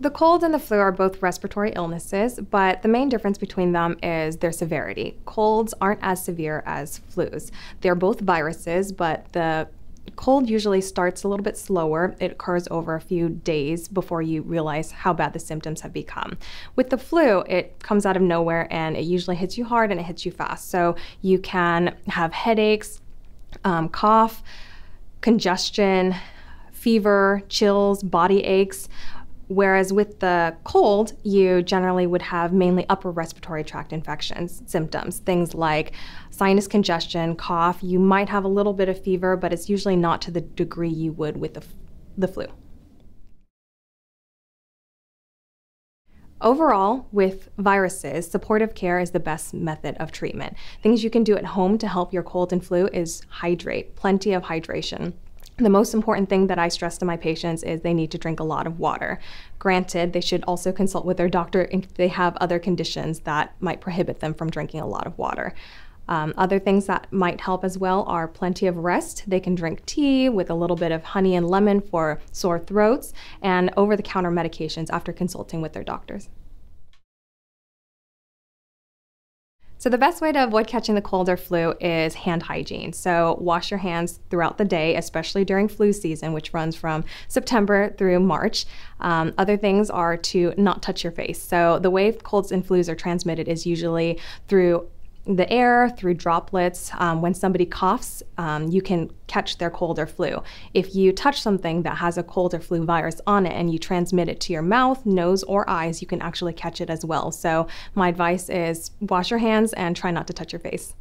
The cold and the flu are both respiratory illnesses, but the main difference between them is their severity. Colds aren't as severe as flus. They're both viruses, but the cold usually starts a little bit slower. It occurs over a few days before you realize how bad the symptoms have become. With the flu, it comes out of nowhere and it usually hits you hard and it hits you fast. So you can have headaches, cough, congestion, fever, chills, body aches. Whereas with the cold, you generally would have mainly upper respiratory tract infections, symptoms, things like sinus congestion, cough. You might have a little bit of fever, but it's usually not to the degree you would with the flu. Overall, with viruses, supportive care is the best method of treatment. Things you can do at home to help your cold and flu is hydrate, plenty of hydration. The most important thing that I stress to my patients is they need to drink a lot of water. Granted, they should also consult with their doctor if they have other conditions that might prohibit them from drinking a lot of water. Other things that might help as well are plenty of rest. They can drink tea with a little bit of honey and lemon for sore throats, and over-the-counter medications after consulting with their doctors. So the best way to avoid catching the cold or flu is hand hygiene. So wash your hands throughout the day, especially during flu season, which runs from September through March. Other things are to not touch your face. So the way colds and flus are transmitted is usually through the air, through droplets. When somebody coughs, you can catch their cold or flu. If you touch something that has a cold or flu virus on it and you transmit it to your mouth, nose, or eyes, you can actually catch it as well. So my advice is wash your hands and try not to touch your face.